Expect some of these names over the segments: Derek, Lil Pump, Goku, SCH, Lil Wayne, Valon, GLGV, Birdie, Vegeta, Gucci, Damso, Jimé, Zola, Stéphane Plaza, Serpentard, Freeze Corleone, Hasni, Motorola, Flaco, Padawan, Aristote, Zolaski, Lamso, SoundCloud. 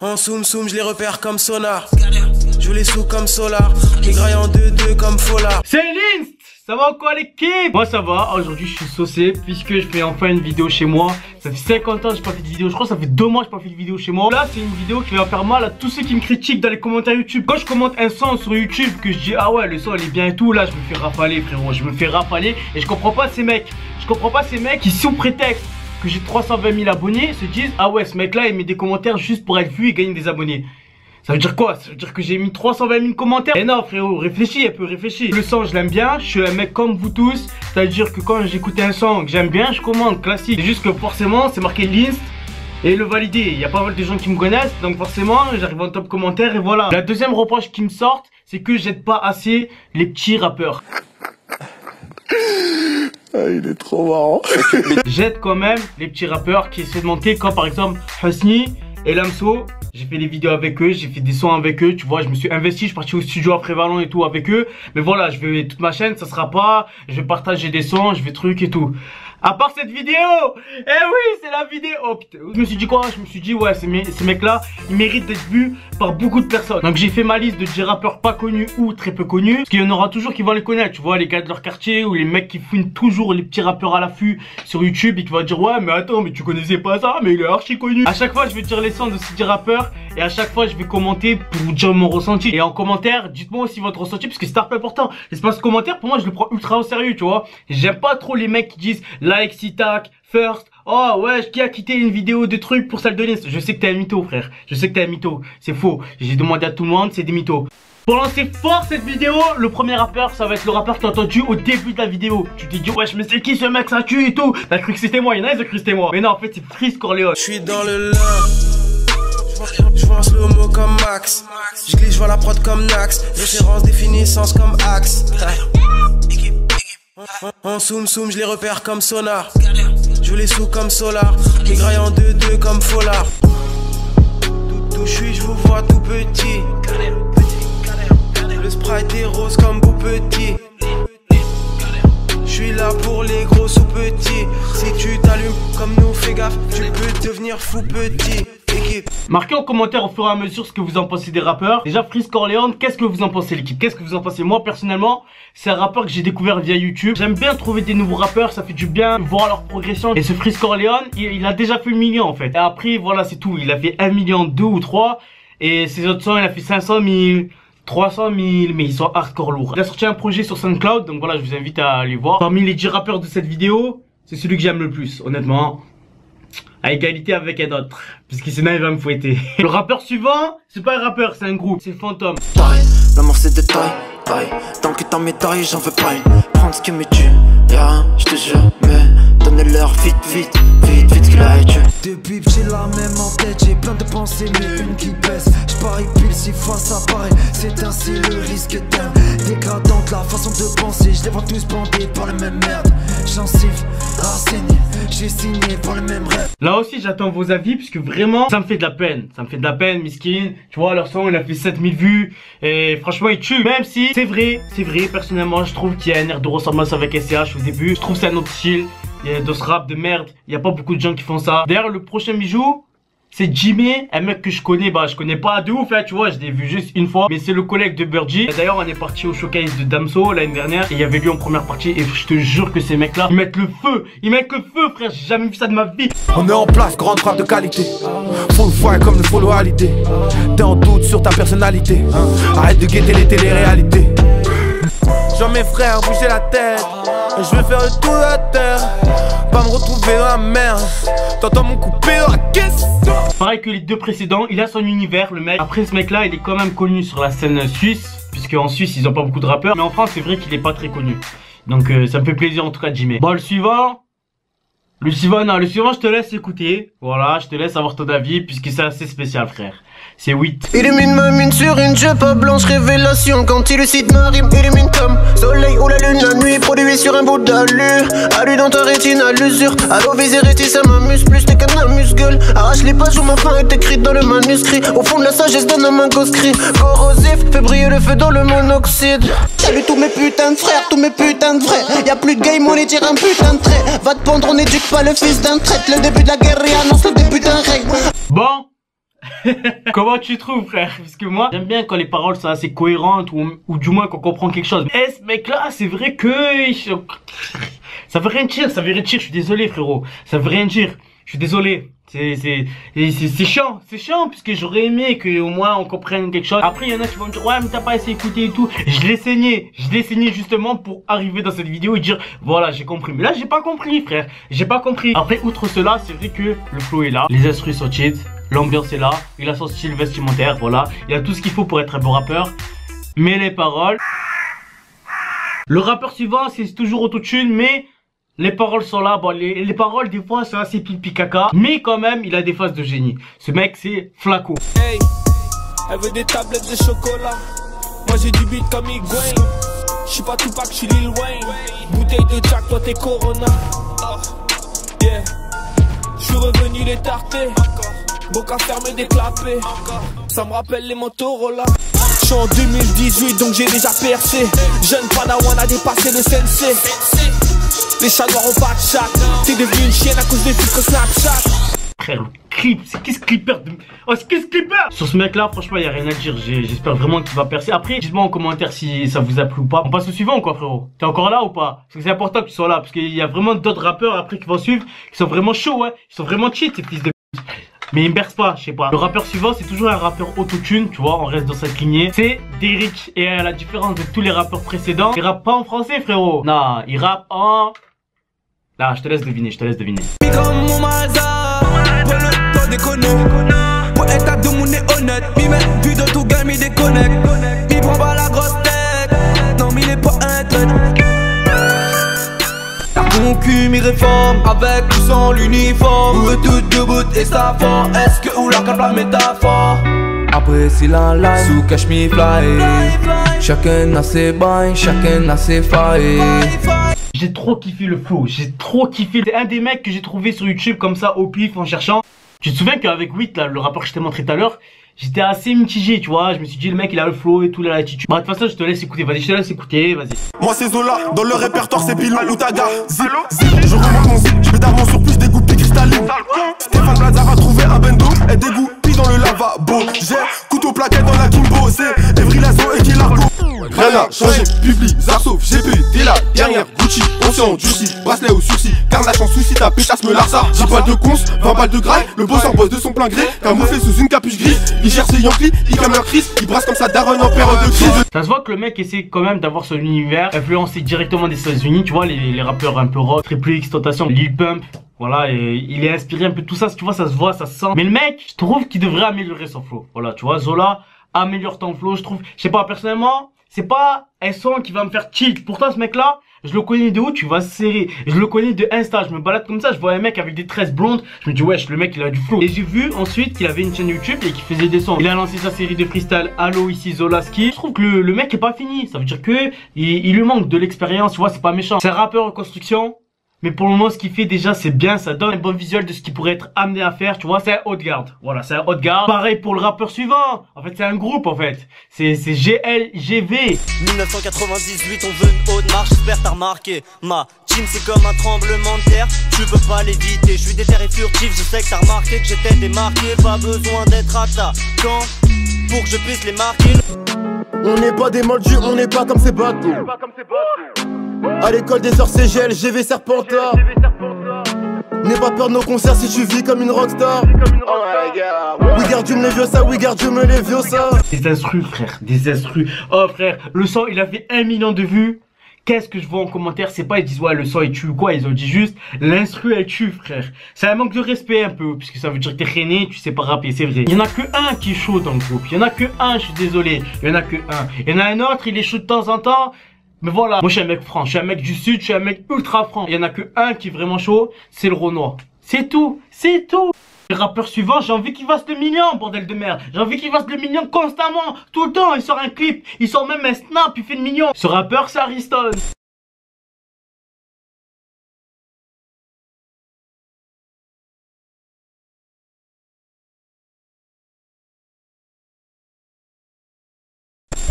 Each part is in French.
En soum soum, je les repère comme sonar. Je les sous comme solar. Les grailles en 2-2 comme folar. C'est l'inst. Ça va encore l'équipe? Moi ça va, aujourd'hui je suis saucé puisque je fais enfin une vidéo chez moi. Ça fait 50 ans que j'ai pas fait de vidéo, je crois que ça fait 2 mois que j'ai pas fait de vidéo chez moi. Là c'est une vidéo qui va faire mal à tous ceux qui me critiquent dans les commentaires YouTube. Quand je commente un son sur YouTube que je dis ah ouais le son il est bien et tout, là je me fais rafaler frérot, je me fais rafaler. Et je comprends pas ces mecs, qui sous prétexte que j'ai 320 000 abonnés se disent ah ouais ce mec là il met des commentaires juste pour être vu et gagner des abonnés. Ça veut dire quoi? Ça veut dire que j'ai mis 320 000 commentaires? Et non frérot, réfléchis, un peu réfléchis. Le son je l'aime bien, je suis un mec comme vous tous. Ça veut dire que quand j'écoute un son que j'aime bien, je commande classique. C'est juste que forcément c'est marqué l'inst et le valider. Il y a pas mal de gens qui me connaissent, donc forcément j'arrive en top commentaire et voilà. La deuxième reproche qui me sort, c'est que j'aide pas assez les petits rappeurs. Ah, il est trop marrant. J'aide quand même les petits rappeurs qui essaient de monter, comme par exemple Hasni et Lamso. J'ai fait des vidéos avec eux, j'ai fait des sons avec eux, tu vois, je me suis investi, je suis parti au studio après Valon et tout avec eux. Mais voilà, je vais toute ma chaîne, ça sera pas, je vais partager des sons, je vais trucs et tout. À part cette vidéo, eh oui, c'est la vidéo. Oh, putain. Je me suis dit quoi? Je me suis dit ouais, ces mecs-là, ils méritent d'être vus par beaucoup de personnes. Donc j'ai fait ma liste de 10 rappeurs pas connus ou très peu connus, parce qu'il y en aura toujours qui vont les connaître, tu vois, les gars de leur quartier ou les mecs qui fouinent toujours les petits rappeurs à l'affût sur YouTube et qui vont dire ouais, mais attends, mais tu connaissais pas ça, mais il est archi connu. À chaque fois, je vais dire les sons de ces 10 rappeurs et à chaque fois, je vais commenter pour vous dire mon ressenti. Et en commentaire, dites-moi aussi votre ressenti parce que c'est un peu important. L'espace commentaire, pour moi, je le prends ultra au sérieux, tu vois. J'aime pas trop les mecs qui disent like, sitac, first. Oh ouais, qui a quitté une vidéo de trucs pour celle de l'inst. Je sais que t'es un mytho frère, je sais que t'es un mytho, c'est faux. J'ai demandé à tout le monde, c'est des mythos. Pour lancer fort cette vidéo, le premier rappeur, ça va être le rappeur que t'as entendu au début de la vidéo. Tu t'es dit wesh mais c'est qui ce mec, ça tue et tout. T'as cru que c'était moi, y'en a ils ont cru que c'était moi. Mais non en fait c'est Freeze Corleone. Je suis dans le lin, je vois un slow mo comme Max. Je glisse, je vois la prod comme Nax. Référence définie, sens comme axe. En soum soum, je les repère comme sonar. Je les sous comme solar. Les grailles en 2-2 comme folar. D'où je suis, je vous vois tout petit. Le sprite est rose comme vous petit. Je suis là pour les gros sous petits. Si tu t'allumes comme nous, fais gaffe, tu peux devenir fou petit. Marquez en commentaire au fur et à mesure ce que vous en pensez des rappeurs. Déjà Freeze Corleone, qu'est-ce que vous en pensez l'équipe? Qu'est-ce que vous en pensez? Moi personnellement, c'est un rappeur que j'ai découvert via YouTube. J'aime bien trouver des nouveaux rappeurs, ça fait du bien voir leur progression. Et ce Freeze Corleone, il a déjà fait 1 million en fait. Et après voilà c'est tout, il a fait 1 million, 2 ou 3. Et ses autres sons il a fait 500 000, 300 000, mais ils sont hardcore lourds. Il a sorti un projet sur SoundCloud, donc voilà je vous invite à aller voir. Parmi les 10 rappeurs de cette vidéo, c'est celui que j'aime le plus honnêtement. À égalité avec un autre, puisque sinon il va me fouetter. Le rappeur suivant, c'est pas un rappeur, c'est un groupe, c'est Fantôme. L'amour c'est de taille, tant que t'en m'étaille, j'en veux pas une. Prends ce qui me tue, y'a je te jure, mais donnez-leur vite qu'il a été. Depuis j'ai la même en tête, j'ai plein de pensées, mais une qui baisse. Je parie pile 6 fois, ça paraît, c'est ainsi le risque d'un dégradante, la façon de penser, je les vois tous bandés par la même merde. J'en siffle, renseigné. J'ai signé pour le même rêve. Là aussi j'attends vos avis puisque vraiment ça me fait de la peine. Ça me fait de la peine miskin. Tu vois leur son il a fait 7000 vues. Et franchement il tue. Même si c'est vrai personnellement je trouve qu'il y a un air de ressemblance avec SCH au début. Je trouve c'est un autre style de ce rap de merde. Il n'y a pas beaucoup de gens qui font ça. D'ailleurs le prochain bijou c'est Jimé, un mec que je connais, bah je connais pas de ouf hein, tu vois, je l'ai vu juste une fois. Mais c'est le collègue de Birdie. D'ailleurs on est parti au showcase de Damso l'année dernière. Et il y avait lui en première partie et je te jure que ces mecs là, ils mettent le feu. Ils mettent le feu frère, j'ai jamais vu ça de ma vie. On met en place, grande frappe de qualité. Faut le voir comme le faut l'oralité. T'es en doute sur ta personnalité hein. Arrête de guetter les téléréalités. Genre mes frères, bougez la tête. Je vais faire le tour de la terre. Pas me retrouver dans la mer. T'entends mon coupé dans la caisse. Pareil que les deux précédents, il a son univers le mec. Après ce mec là il est quand même connu sur la scène suisse, puisque en Suisse ils ont pas beaucoup de rappeurs. Mais en France c'est vrai qu'il est pas très connu. Donc ça me fait plaisir en tout cas Jimé. Bon le suivant je te laisse écouter. Voilà je te laisse avoir ton avis puisque c'est assez spécial frère. C'est 8. Illumine ma mine sur une jupe blanche, révélation. Quand il lucide ma rime, illumine comme soleil ou la lune la nuit. Produit sur un bout d'allure. Allu dans ta rétine à l'usure. Allo visé rétis, ça m'amuse plus. T'es qu'un amuse-gueule. Arrache les pages où ma fin est écrite dans le manuscrit. Au fond de la sagesse donne un main coscrit. Corrosif, fait briller le feu dans le monoxyde. Salut tous mes putains de frères, tous mes putains de vrais. Y'a plus de game, on les tire un putain de trait. Va te pendre, on éduque pas le fils d'un traître. Le début de la guerre et annonce le début d'un règne. Bon Comment tu trouves, frère? Parce que moi j'aime bien quand les paroles sont assez cohérentes ou du moins qu'on comprend quelque chose. Eh, ce mec là, c'est vrai que ça veut rien dire, je suis désolé frérot. Ça veut rien dire, je suis désolé. C'est chiant, puisque j'aurais aimé qu'au moins on comprenne quelque chose. Après il y en a qui vont me dire ouais mais t'as pas assez écouté et tout. Je l'ai saigné, justement pour arriver dans cette vidéo et dire voilà j'ai compris. Mais là j'ai pas compris frère, j'ai pas compris. Après outre cela c'est vrai que le flow est là, les instrus sont cheat, l'ambiance est là, il a son style vestimentaire, voilà. Il a tout ce qu'il faut pour être un bon rappeur. Mais les paroles... Le rappeur suivant c'est toujours autotune mais... Les paroles sont là, bon les paroles des fois sont assez pipi caca, mais quand même il a des phases de génie. Ce mec c'est Flaco. Hey, elle veut des tablettes de chocolat. Moi j'ai du beat comme Igway. Je suis pas tout pack, je suis Lil Wayne. Bouteille de Jack, toi t'es Corona. Oh, yeah. Je suis revenu les tartés. Boca fermé des clapets. Ça me rappelle les Motorola. Je suis en 2018 donc j'ai déjà percé. Jeune Padawan a dépassé le sensei. Les chats noirs au bas de chat. T'es devenu une chienne à cause des filtres Snapchat. Frère, le clip, c'est qu'est-ce clipper de... Oh, c'est qu'est-ce clipper. Sur ce mec-là, franchement, y'a rien à dire. J'espère vraiment qu'il va percer. Après, dites-moi en commentaire si ça vous a plu ou pas. On passe au suivant, quoi, frérot. T'es encore là ou pas? Parce que c'est important que tu sois là. Parce qu'il y a vraiment d'autres rappeurs après qui vont suivre. Qui sont vraiment chauds, hein. Ils sont vraiment cheat, ces fils de p***. Mais il me berce pas, je sais pas. Le rappeur suivant, c'est toujours un rappeur autotune, tu vois, on reste dans cette lignée. C'est Derek. Et à la différence de tous les rappeurs précédents, il rappe pas en français, frérot. Non, il rappe en... Là, je te laisse deviner, Mes réformes avec ou sans l'uniforme, ou toutes de bout et sa forme. Est-ce que ou la cap la métaphore? Après, c'est la live sous cache me fly. Chacun a ses bails, chacun a ses failles. J'ai trop kiffé le flow, j'ai trop kiffé. C'est un des mecs que j'ai trouvé sur YouTube comme ça au pif en cherchant. Tu te souviens qu'avec 8, là, le rapport que je t'ai montré tout à l'heure, j'étais assez mitigé, tu vois. Je me suis dit, le mec, il a le flow et tout, il a l'attitude. Bah, de toute façon, je te laisse écouter. Vas-y, vas-y. Moi, c'est Zola. Dans le répertoire, c'est Pilou ou Taga. Zilo, je remonte mon zip. Je vais d'armes sur plus des gouttes cristallines. Stéphane Plaza va trouver un bendo et des goupilles dans le lavabo. J'ai couteau plaqué dans la Kimbo. C'est Evry Lazo et Kilargo. Rien n'a changé, publie, Zarsauf, GP, t'es la dernière Gucci, conscient, juicy, bracelet au sursis, garde la chance souci, ta pétasse me larsa. 10 balles de cons, 20 balles de graille, le boss en bosse de son plein gré, camouflé sous une capuche grise, il cherche ses Yankees, il calme leur crise, il brasse comme ça daronne en période de crise. Ça se voit que le mec essaie quand même d'avoir son univers influencé directement des États-Unis, tu vois, les rappeurs un peu rock, Triple X, Tentation, Lil Pump. Voilà, et il est inspiré un peu de tout ça, tu vois, ça se voit, ça se sent. Mais le mec, je trouve qu'il devrait améliorer son flow. Voilà, tu vois, Zola, améliore ton flow, je trouve. Je sais pas, personnellement, c'est pas un son qui va me faire tilt. Pourtant ce mec là, je le connais de où tu vas serrer. Je le connais de Insta, je me balade comme ça, je vois un mec avec des tresses blondes, je me dis wesh, le mec il a du flow. Et j'ai vu ensuite qu'il avait une chaîne YouTube et qu'il faisait des sons. Il a lancé sa série de freestyle Allo ici Zolaski. Je trouve que le mec est pas fini, ça veut dire que il lui manque de l'expérience, tu vois, c'est pas méchant. C'est un rappeur en construction. Mais pour le moment, ce qu'il fait déjà, c'est bien, ça donne un bon visuel de ce qu'il pourrait être amené à faire, tu vois, c'est un haut de garde. Voilà, c'est un haut de garde. Pareil pour le rappeur suivant. En fait, c'est un groupe, en fait. C'est GLGV. 1998, on veut une haute marche, j'espère t'as remarqué. Ma team, c'est comme un tremblement de terre, tu peux pas l'éviter. Je suis déterré furtif, je sais que t'as remarqué que j'étais démarqué. Pas besoin d'être à ta camp pour que je puisse les marquer. On n'est pas des moldus, on n'est pas comme ces bateaux. À l'école des sorts c'est GLGV Serpentard. N'aie pas peur de nos concerts si tu vis comme une rockstar. Oh my god. We guard you me les vieux ça, we guard you me les vieux ça. Des instrus frère, des instrus. Oh frère, le son il a fait 1 million de vues. Qu'est-ce que je vois en commentaire? C'est pas ils disent ouais le son il tue ou quoi, ils ont dit juste l'instru elle tue frère. C'est un manque de respect un peu, puisque ça veut dire que t'es rené, tu sais pas rapper, c'est vrai. Il y en a que un qui est chaud dans le groupe, il y en a que un, je suis désolé. Il y en a que un, il y en a un autre il est chaud de temps en temps. Mais voilà, moi je suis un mec franc, je suis un mec du sud, je suis un mec ultra franc. Il y en a que un qui est vraiment chaud, c'est le Renoir. C'est tout, c'est tout. Le rappeur suivant, j'ai envie qu'il fasse le million, bordel de merde. J'ai envie qu'il fasse le million constamment, tout le temps. Il sort un clip, il sort même un snap, il fait le million. Ce rappeur, c'est Aristote.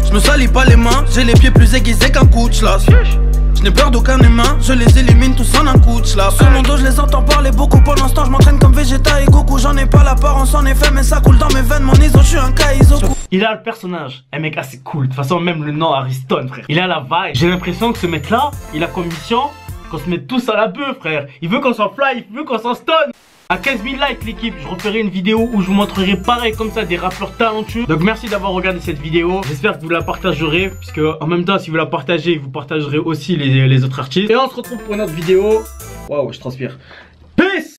Je me salis pas les mains, j'ai les pieds plus aiguisés qu'un coup de slash. Je n'ai peur d'aucun humain, je les élimine tous en un coup de slash. Sur mon dos je les entends parler beaucoup. Pour l'instant je m'entraîne comme Vegeta et Goku. J'en ai pas la part ensemble. en effet, mais ça coule dans mes veines, mon iso, je suis un cas iso. Il a le personnage, un mec assez cool. De toute façon, même le nom Aristote, frère. Il a la vibe. J'ai l'impression que ce mec là, il a comme mission qu'on se mette tous à la bœuf, frère. Il veut qu'on s'en fly, il veut qu'on s'en stone. À 15 000 likes l'équipe, je referai une vidéo où je vous montrerai pareil comme ça des rappeurs talentueux. Donc merci d'avoir regardé cette vidéo. J'espère que vous la partagerez, puisque en même temps si vous la partagez, vous partagerez aussi les autres artistes. Et on se retrouve pour une autre vidéo. Waouh, je transpire. Peace.